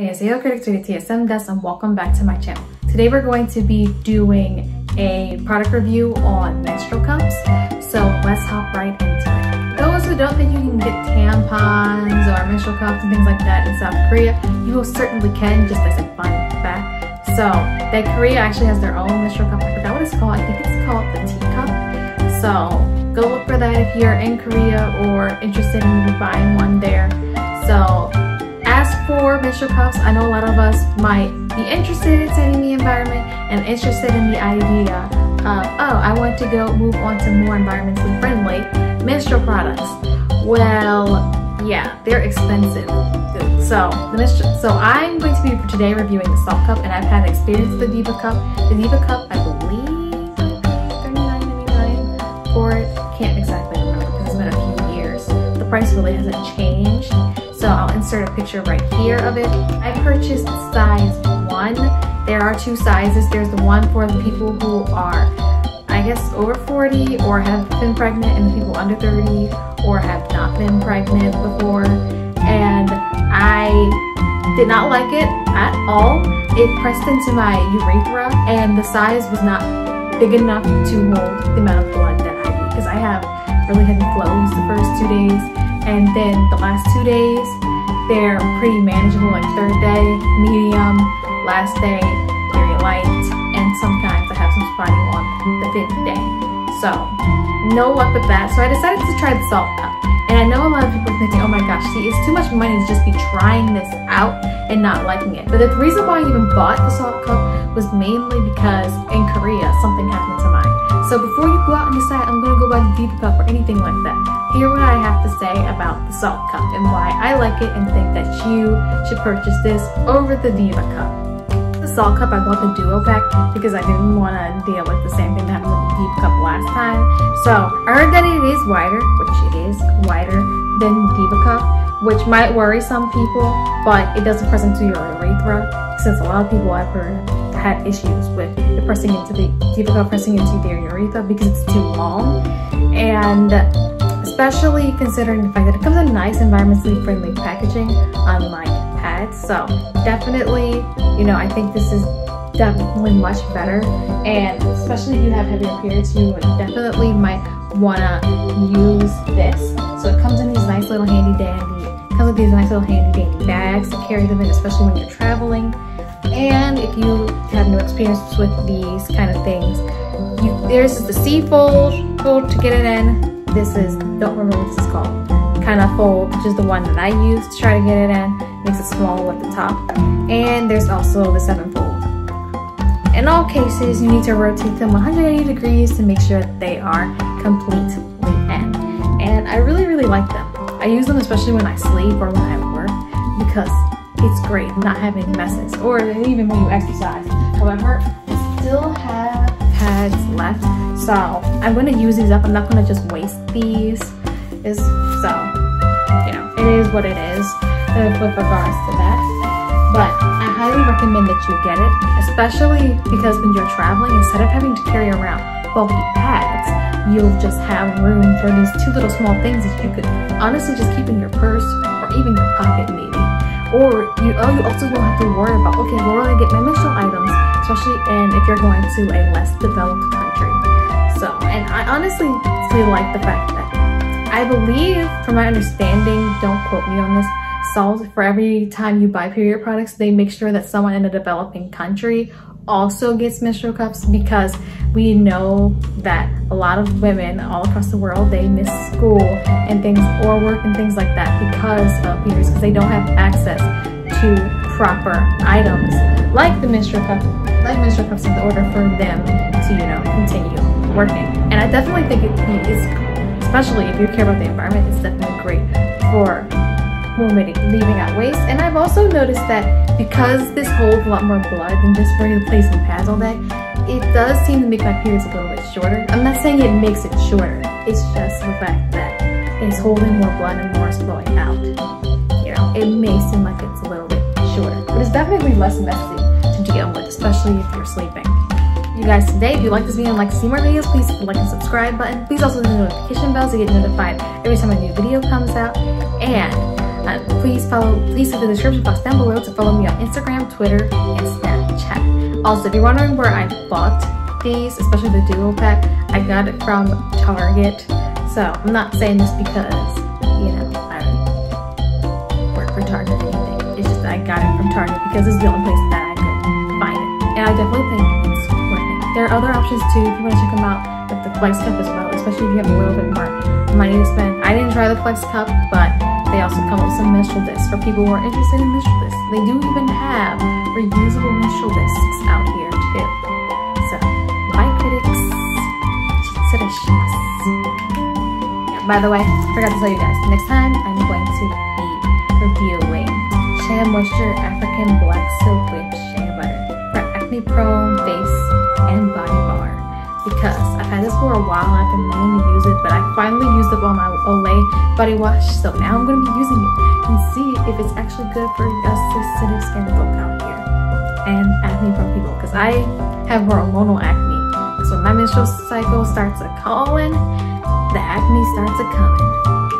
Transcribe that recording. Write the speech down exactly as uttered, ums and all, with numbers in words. Hey, it's Saalt Critics with T S M Desk and welcome back to my channel. Today we're going to be doing a product review on menstrual cups, so let's hop right into it. Those who don't think you can get tampons or menstrual cups and things like that in South Korea, you certainly can, just as a fun fact. So that Korea actually has their own menstrual cup. I forgot what it's called. I think it's called the teacup. So go look for that if you're in Korea or interested in buying one there. So as for menstrual cups, I know a lot of us might be interested in saving the environment and interested in the idea of, oh, I want to go move on to more environmentally friendly menstrual products. Well, yeah, they're expensive. So the menstrual, so I'm going to be today reviewing the Saalt cup, and I've had experience with the Diva cup. The Diva cup, I believe, thirty-nine ninety-nine for it. Can't exactly remember because it's been a few years. The price really hasn't changed. So I'll insert a picture right here of it. I purchased size one. There are two sizes. There's the one for the people who are, I guess, over forty or have been pregnant, and the people under thirty or have not been pregnant before. And I did not like it at all. It pressed into my urethra, and the size was not big enough to hold the amount of blood that I need, because I have really heavy flows the first two days. And then the last two days, they're pretty manageable. Like third day, medium, last day, very light, and sometimes I have some spotting on the fifth day. So no luck with that. So I decided to try the Saalt cup. And I know a lot of people are thinking, oh my gosh, see, it's too much money to just be trying this out and not liking it. But the reason why I even bought the Saalt cup was mainly because in Korea, something happened to mine. So before you go out and decide, I'm going to go buy the Diva cup or anything like that, hear what I have to say about the Saalt cup and why I like it and think that you should purchase this over the Diva cup. The Saalt cup, I bought the duo pack because I didn't want to deal with the same thing that happened with the Diva cup last time. So I heard that it is wider, which it is wider than the Diva cup, which might worry some people, but it doesn't press into your urethra, since a lot of people I've heard had issues with the pressing into the Diva cup pressing into their urethra because it's too long, and especially considering the fact that it comes in nice environmentally friendly packaging, unlike pads. So definitely, you know, I think this is definitely much better, and especially if you have heavier periods, you definitely might want to use this. So it comes in these nice little handy dandy, comes with these nice little handy dandy bags to carry them in, especially when you're traveling. And if you have no experience with these kind of things, you, there's the C fold fold to get it in. This is, don't remember what this is called, kind of fold, which is the one that I use to try to get it in. Makes it small at the top. And there's also the seven fold. In all cases, you need to rotate them one hundred eighty degrees to make sure that they are completely in. And I really, really like them. I use them especially when I sleep or when I work, because it's great not having messes, or even when you exercise. However, I still have pads left, so I'm going to use these up. I'm not going to just waste these. It's, so, you know, it is what it is with regards to that. But I highly recommend that you get it, especially because when you're traveling, instead of having to carry around bulky pads, you'll just have room for these two little small things that you could honestly just keep in your purse or even your pocket, maybe. Or you, oh, you also won't have to worry about, okay, where will I get my menstrual items, especially and if you're going to a less developed country. So, and I honestly really like the fact that, I believe, from my understanding, don't quote me on this, Saalt, for every time you buy period products, they make sure that someone in a developing country also gets menstrual cups, because we know that a lot of women all across the world, they miss school and things, or work and things like that, because of periods, because they don't have access to proper items like the menstrual cup, like menstrual cups, in order for them to, you know, continue working. And I definitely think it is, especially if you care about the environment, it's definitely great for leaving out waste. And I've also noticed that because this holds a lot more blood than just replacing pads all day, it does seem to make my periods a little bit shorter. I'm not saying it makes it shorter, it's just the fact that it's holding more blood and more is flowing out. You know, it may seem like it's a little bit shorter, but it's definitely less messy to deal with, especially if you're sleeping. You guys, today, if you like this video and like to see more videos, please hit the like and subscribe button. Please also hit the notification bell so you get notified every time a new video comes out. And Uh, please follow, please look in the description box down below to follow me on Instagram, Twitter, and Snapchat. Also, if you're wondering where I bought these, especially the duo pack, I got it from Target. So I'm not saying this because, you know, I don't work for Target or anything. It's just that I got it from Target because it's the only place that I could find it. And I definitely think it's worth it. There are other options too if you want to check them out, with the Flex Cup as well, especially if you have a little bit more money to spend. I didn't try the Flex Cup, but they also come with some menstrual discs for people who are interested in menstrual discs. They do even have reusable menstrual discs out here too. So, my critics, yeah, by the way, I forgot to tell you guys, next time I'm going to be reviewing Shea Moisture African Black Silk with Shea Butter for acne prone face and body bar, because I've had this for a while and I've been meaning to use it, but I finally used up all my Olay body wash, so now I'm going to be using it and see if it's actually good for us sensitive skin folk out here and acne from people, because I have hormonal acne, so when my menstrual cycle starts a calling, the acne starts a coming.